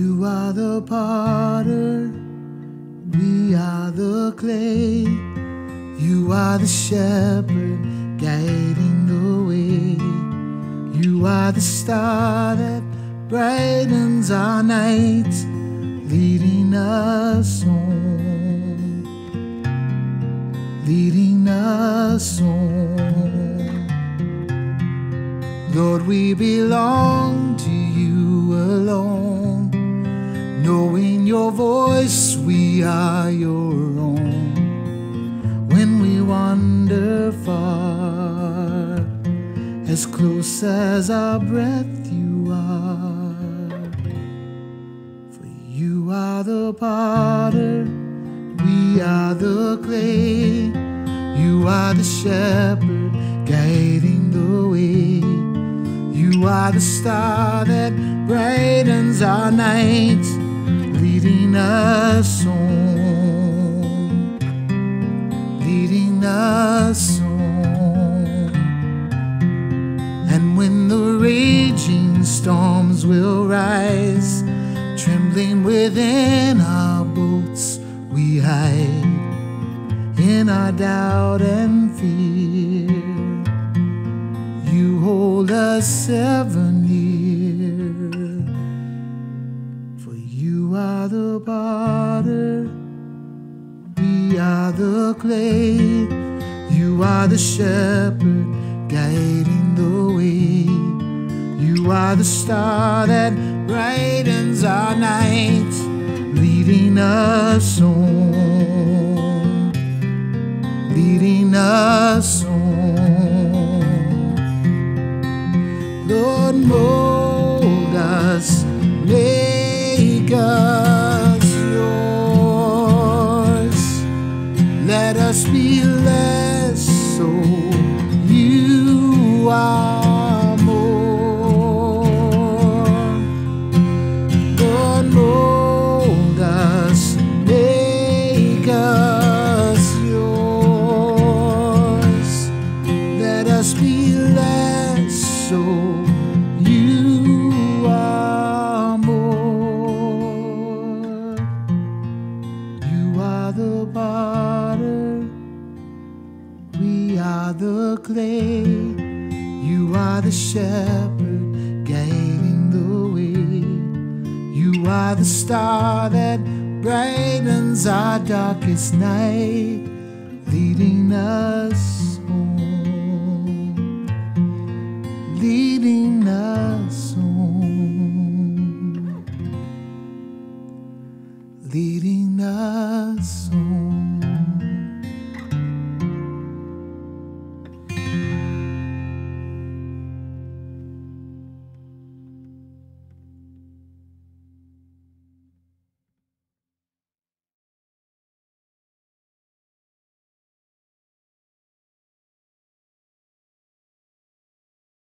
You are the potter, we are the clay. You are the shepherd guiding the way. You are the star that brightens our nights, leading us home, leading us home. Lord, we belong to you alone. Knowing your voice, we are your own. When we wander far, as close as our breath you are. For you are the potter, we are the clay. You are the shepherd guiding the way. You are the star that brightens our nights, leading us home, leading us home. And when the raging storms will rise, trembling within our boats we hide, in our doubt and fear, you hold us ever near. You are the potter, we are the clay. You are the shepherd guiding the way. You are the star that brightens our nights, leading us home, leading us home. Lord, mold us, make us yours. Let us be less, so you are more. Lord, mold us, make us yours. Let us be less, so you are. The potter, we are the clay. You are the shepherd guiding the way. You are the star that brightens our darkest night, leading us home, leading us home, leading us home.